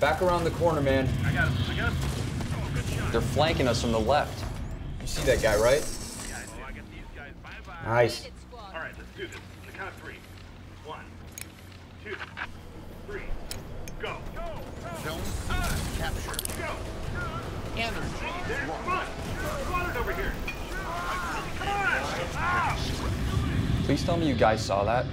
Back around the corner, man. I got him. Oh, good shot. They're flanking us from the left. You see that guy, right? Yeah, I get these guys. Bye-bye. Nice. All right, let's do this. On the count of three. 1, 2, 3. Go. Go. Zone capture. Go. Energy. There's one. Squadron over here. Come on. Please tell me you guys saw that.